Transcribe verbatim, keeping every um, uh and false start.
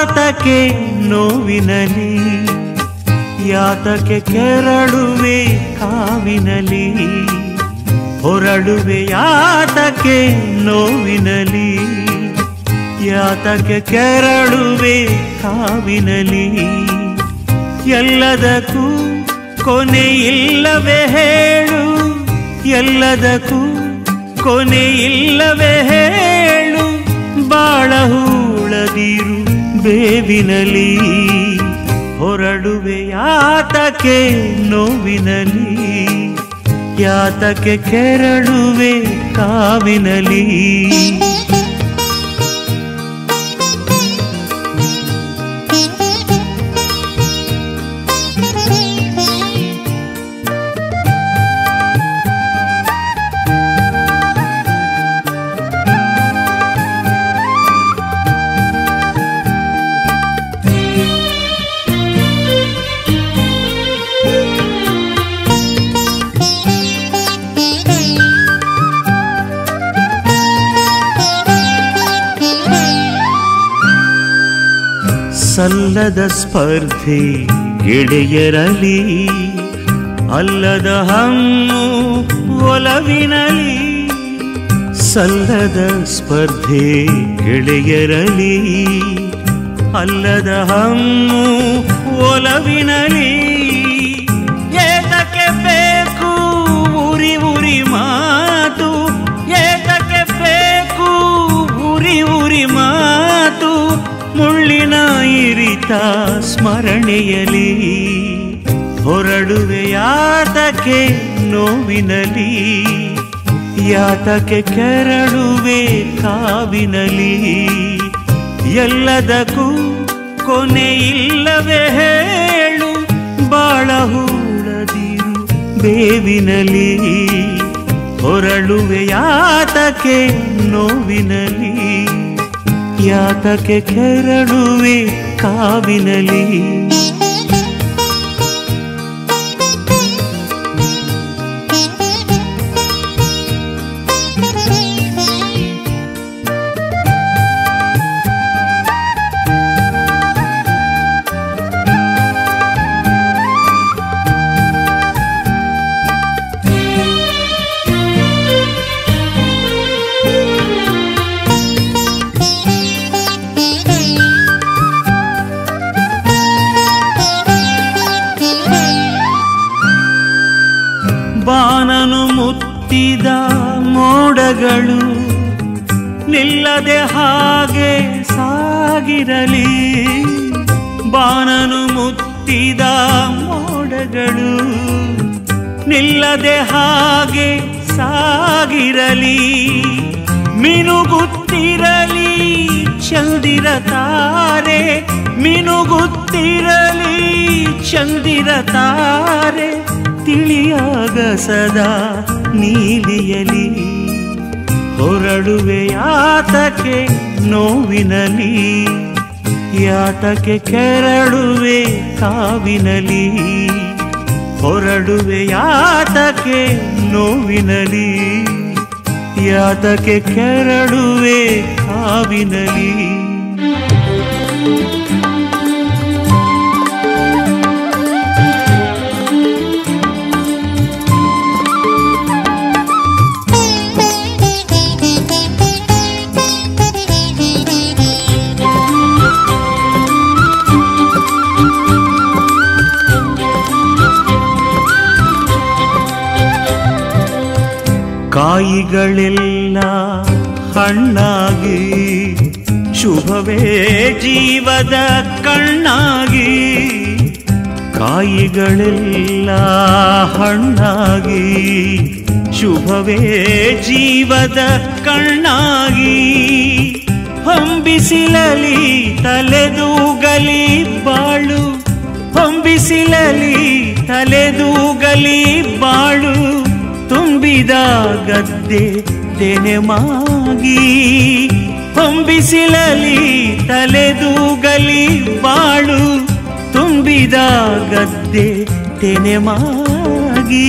ಯಾತಕೆ ನೋವಿನಲಿ ಯಾತಕೆ ಕೆರಳುವೆ ಕಾವಿನಲಿ ಹೊರಳುವೆ ಯಾತಕೆ ನೋವಿನಲಿ ಯಾತಕೆ ಕೆರಳುವೆ ಕಾವಿನಲಿ ಎಲ್ಲದಕ್ಕೂ ಕೊನೆ ಇಲ್ಲವೇ ಹೇಳು ಎಲ್ಲದಕ್ಕೂ ಕೊನೆ ಇಲ್ಲವೇ ಹೇಳು ಬಾಳ ಹೂಳದಿರು ಬೇವಿನಲಿ ಹೊರಡುವೆ ಯಾತಕೆ ನೋವಿನಲಿ ಯಾತಕೆ ಕೆರಳುವೆ ಕಾವಿನಲಿ ಸಲ್ಲದ ಸ್ಪರ್ಧೆ ಗೆಳೆಯರಲಿ ಅಲ್ಲದ ಹಮ್ಮು ಒಲವಿನಲಿ ಸಲ್ಲದ ಸ್ಪರ್ಧೆ ಗೆಳೆಯರಲಿ ಅಲ್ಲದ ಹಮ್ಮು ಒಲವಿನಲಿ ಏತಕ್ಕೆ ಬೇಕು ಉರಿ ಉರಿ ಮಾತು ಏತಕ್ಕೆ ಬೇಕು ಉರಿ ಉರಿ ಮಾತು ಮುಳ್ಳಿನ ಇರಿತ ಸ್ಮರಣೆಯಲಿ ಹೊರಡುವೆ ಯಾತಕೆ ನೋವಿನಲಿ ಯಾತಕೆ ಕೆರಳುವೆ ಕಾವಿನಲಿ ಎಲ್ಲದಕ್ಕೂ ಕೊನೆ ಇಲ್ಲವೇ ಹೇಳು ಬಾಳ ಹೂಳದಿರು ಬೇವಿನಲಿ ಹೊರಳುವೆ ಯಾತಕೆ ನೋವಿನಲಿ ಯಾತಕೆ ಕೆರಳುವೆ ಕಾವಿನಲಿ ಬಾನನು ಮುತ್ತಿದ ಮೋಡಗಳು ನಿಲ್ಲದೆ ಹಾಗೆ ಸಾಗಿರಲಿ ಬಾನನು ಮುತ್ತಿದ ಮೋಡಗಳು ನಿಲ್ಲದೆ ಹಾಗೆ ಸಾಗಿರಲಿ ಮಿನುಗುತ್ತಿರಲಿ ಚಂದಿರ ತಾರೆ ಮಿನುಗುತ್ತಿರಲಿ ಚಂದಿರ ತಾರೆ ತಿಳಿಯಾಗ ಸದಾ ನೀಲಿಯಲಿ ಹೊರಡುವೆ ಯಾತಕೆ ನೋವಿನಲಿ ಯಾತಕೆ ಕೆರಳುವೆ ಕಾವಿನಲಿ ಹೊರಡುವೆ ಯಾತಕೆ ನೋವಿನಲಿ ಯಾತಕೆ ಕೆರಳುವೆ ಕಾವಿನಲಿ ಕಾಯಿಗಳೆಲ್ಲ ಹಣ್ಣಾಗಿ ಶುಭವೇ ಜೀವದ ಕಣ್ಣಾಗಿ ಕಾಯಿಗಳೆಲ್ಲ ಹಣ್ಣಾಗಿ ಶುಭವೇ ಜೀವದ ಕಣ್ಣಾಗಿ ಹಂಬಿಸಿಲಲಿ ತಲೆದೂಗಲಿ ಬಾಳು ಹಂಬಿಸಿಲಲಿ ತಲೆದೂಗಲಿ ಬಾಳು ತುಂಬಿದ ಗದ್ದೆ ತೆನೆಮಾಗಿ ಹೊಂಬಿಸಿಲಲಿ ತಲೆದೂಗಲಿ ಬಾಳು ತುಂಬಿದ ಗದ್ದೆ ತೆನೆಮಾಗಿ